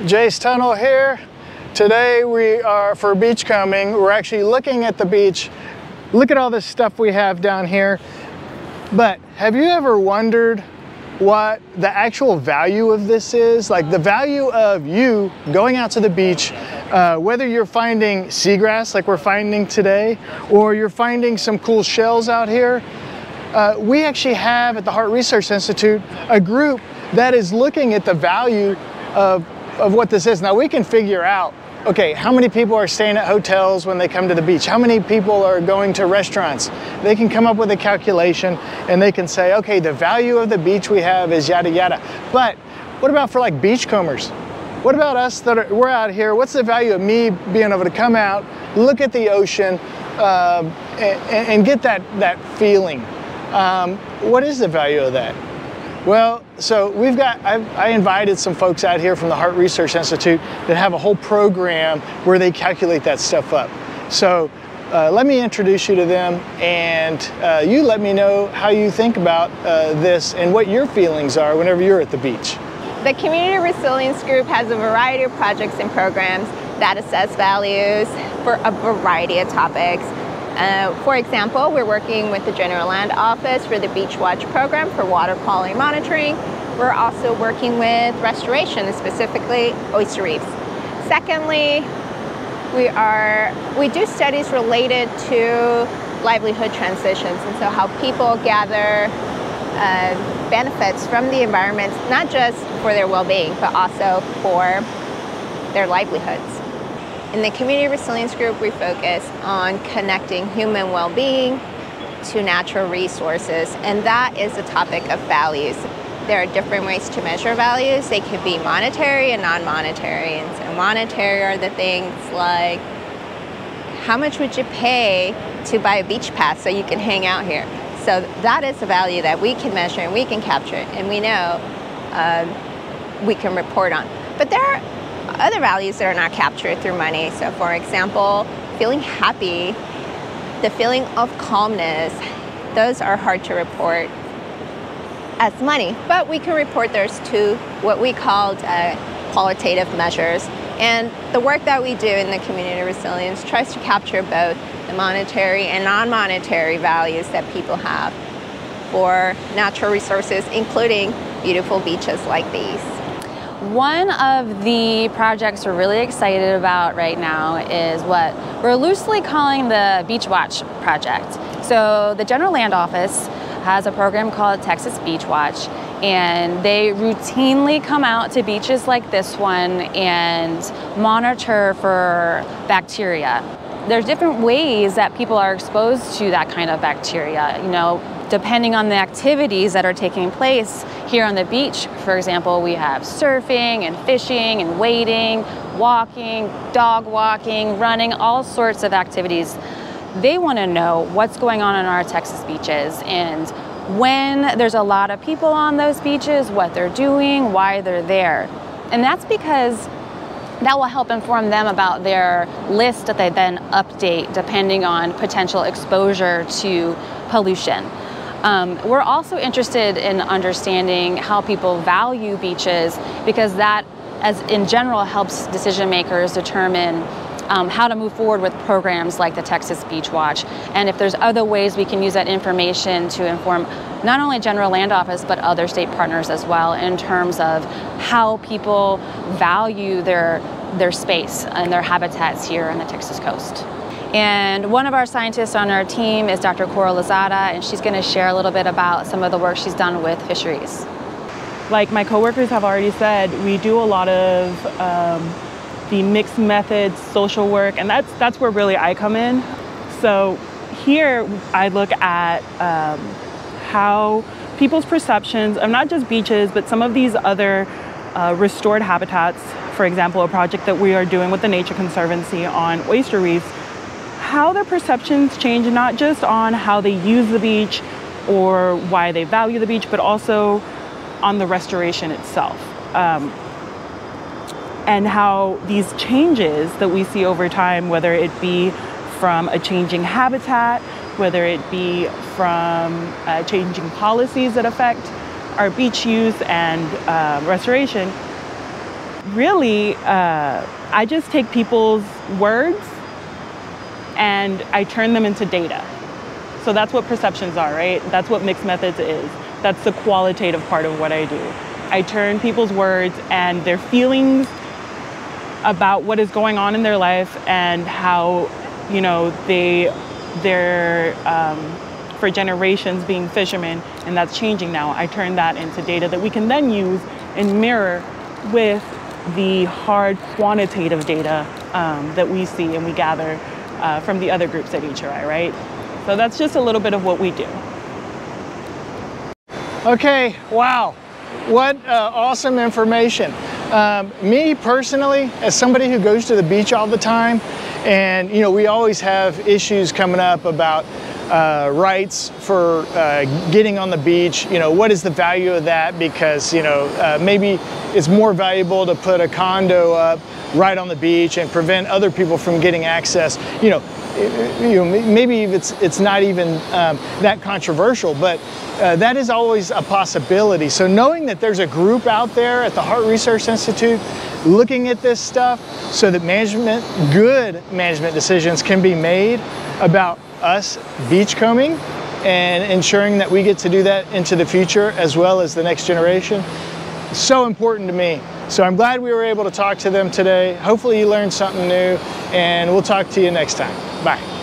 Jace Tunnell here. Today we are, for beachcombing, we're actually looking at the beach. Look at all this stuff we have down here. But have you ever wondered what the actual value of this is? Like the value of you going out to the beach, whether you're finding seagrass like we're finding today, or you're finding some cool shells out here. We actually have at the Harte Research Institute a group that is looking at the value of what this is. Now we can figure out, okay, how many people are staying at hotels when they come to the beach? How many people are going to restaurants? They can come up with a calculation and they can say, okay, the value of the beach we have is yada yada. But what about for like beachcombers? What about us that are, we're out here? What's the value of me being able to come out, look at the ocean, and get that feeling? What is the value of that? Well, so we've got, I invited some folks out here from the Harte Research Institute that have a whole program where they calculate that stuff up. So let me introduce you to them, and you let me know how you think about this and what your feelings are whenever you're at the beach. The Community Resilience Group has a variety of projects and programs that assess values for a variety of topics. For example, we're working with the General Land Office for the Beach Watch program for water quality monitoring. We're also working with restoration, specifically oyster reefs. Secondly, we do studies related to livelihood transitions, and so how people gather benefits from the environment, not just for their well-being, but also for their livelihoods. In the Community Resilience Group, we focus on connecting human well-being to natural resources, and that is the topic of values. There are different ways to measure values. They could be monetary and non-monetary. And so monetary are the things like, how much would you pay to buy a beach pass so you can hang out here? So that is a value that we can measure and we can capture it, and we know we can report on. But there are other values that are not captured through money. So for example, feeling happy, the feeling of calmness, those are hard to report as money. But we can report those to what we called qualitative measures. And the work that we do in the Community Resilience tries to capture both the monetary and non-monetary values that people have for natural resources, including beautiful beaches like these. One of the projects we're really excited about right now is what we're loosely calling the Beach Watch project. So the General Land Office has a program called Texas Beach Watch, and they routinely come out to beaches like this one and monitor for bacteria. There's different ways that people are exposed to that kind of bacteria, you know, depending on the activities that are taking place here on the beach. For example, we have surfing and fishing and wading, walking, dog walking, running, all sorts of activities. They want to know what's going on in our Texas beaches and when there's a lot of people on those beaches, what they're doing, why they're there. And that's because that will help inform them about their list that they then update depending on potential exposure to pollution. We're also interested in understanding how people value beaches, because that, as in general, helps decision makers determine how to move forward with programs like the Texas Beach Watch, and if there's other ways we can use that information to inform not only General Land Office but other state partners as well in terms of how people value their space and their habitats here on the Texas coast. And one of our scientists on our team is Dr. Coral Lozada, and she's going to share a little bit about some of the work she's done with fisheries. Like my coworkers have already said, we do a lot of the mixed methods, social work, and that's where really I come in. So here I look at how people's perceptions of not just beaches, but some of these other restored habitats. For example, a project that we are doing with the Nature Conservancy on oyster reefs, how their perceptions change, not just on how they use the beach or why they value the beach, but also on the restoration itself. And how these changes that we see over time, whether it be from a changing habitat, whether it be from changing policies that affect our beach use and restoration, really, I just take people's words and I turn them into data. So that's what perceptions are, right? That's what mixed methods is. That's the qualitative part of what I do. I turn people's words and their feelings about what is going on in their life and how, you know, they're for generations being fishermen, and that's changing now. I turn that into data that we can then use and mirror with the hard quantitative data that we see and we gather from the other groups at HRI, right? So that's just a little bit of what we do. Okay, wow, what awesome information. Me personally, as somebody who goes to the beach all the time, and you know, we always have issues coming up about rights for getting on the beach. You know, what is the value of that? Because you know, maybe it's more valuable to put a condo up right on the beach and prevent other people from getting access. You know, maybe it's not even that controversial, but that is always a possibility. So knowing that there's a group out there at the Harte Research Institute looking at this stuff so that management, good management decisions can be made about us beachcombing and ensuring that we get to do that into the future as well as the next generation. So important to me. So I'm glad we were able to talk to them today. Hopefully you learned something new, and we'll talk to you next time. Bye.